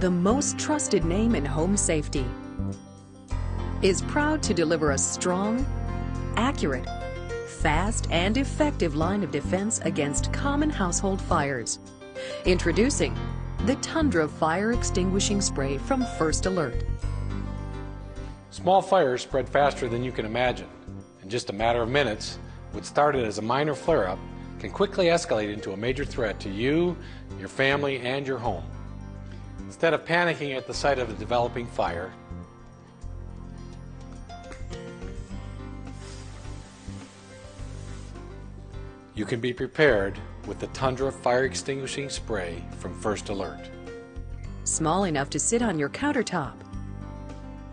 the most trusted name in home safety, is proud to deliver a strong, accurate, fast, and effective line of defense against common household fires. Introducing the Tundra Fire Extinguishing Spray from First Alert. Small fires spread faster than you can imagine. In just a matter of minutes, what started as a minor flare-up can quickly escalate into a major threat to you, your family, and your home. Instead of panicking at the sight of a developing fire, you can be prepared with the Tundra Fire Extinguishing Spray from First Alert. Small enough to sit on your countertop,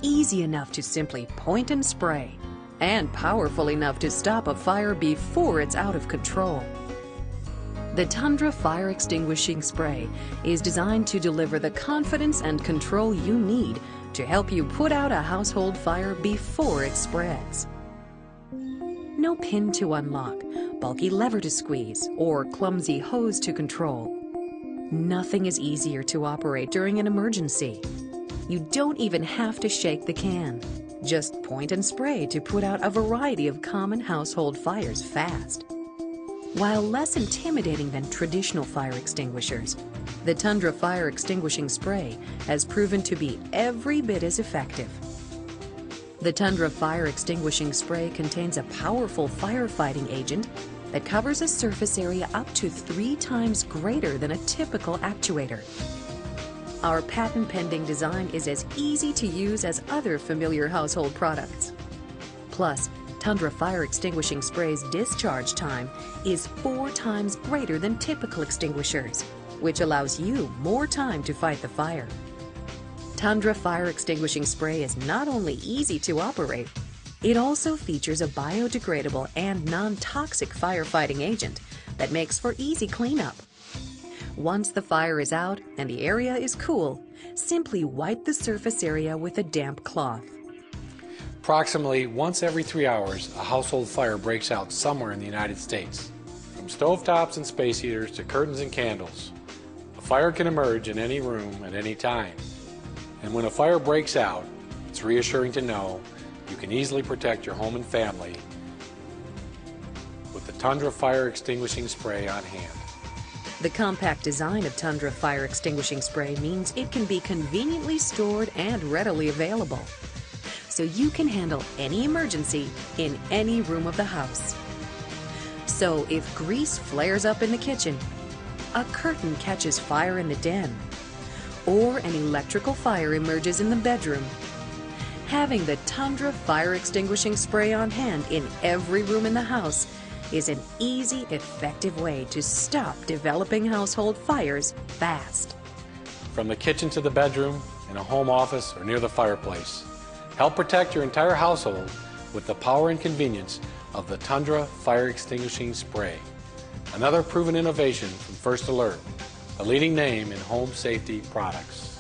easy enough to simply point and spray, and powerful enough to stop a fire before it's out of control. The Tundra Fire Extinguishing Spray is designed to deliver the confidence and control you need to help you put out a household fire before it spreads. No pin to unlock, bulky lever to squeeze, or clumsy hose to control. Nothing is easier to operate during an emergency. You don't even have to shake the can. Just point and spray to put out a variety of common household fires fast. While less intimidating than traditional fire extinguishers, the Tundra Fire Extinguishing Spray has proven to be every bit as effective. The Tundra Fire Extinguishing Spray contains a powerful firefighting agent that covers a surface area up to 3 times greater than a typical actuator. Our patent-pending design is as easy to use as other familiar household products. Plus, Tundra Fire Extinguishing Spray's discharge time is 4 times greater than typical extinguishers, which allows you more time to fight the fire. Tundra Fire Extinguishing Spray is not only easy to operate, it also features a biodegradable and non-toxic firefighting agent that makes for easy cleanup. Once the fire is out and the area is cool, simply wipe the surface area with a damp cloth. Approximately once every 3 hours, a household fire breaks out somewhere in the United States. From stovetops and space heaters to curtains and candles, a fire can emerge in any room at any time. And when a fire breaks out, it's reassuring to know you can easily protect your home and family with the Tundra Fire Extinguishing Spray on hand. The compact design of Tundra Fire Extinguishing Spray means it can be conveniently stored and readily available, so you can handle any emergency in any room of the house. So if grease flares up in the kitchen, a curtain catches fire in the den, or an electrical fire emerges in the bedroom, having the Tundra Fire Extinguishing Spray on hand in every room in the house is an easy, effective way to stop developing household fires fast. From the kitchen to the bedroom, in a home office, or near the fireplace, help protect your entire household with the power and convenience of the Tundra Fire Extinguishing Spray. Another proven innovation from First Alert, a leading name in home safety products.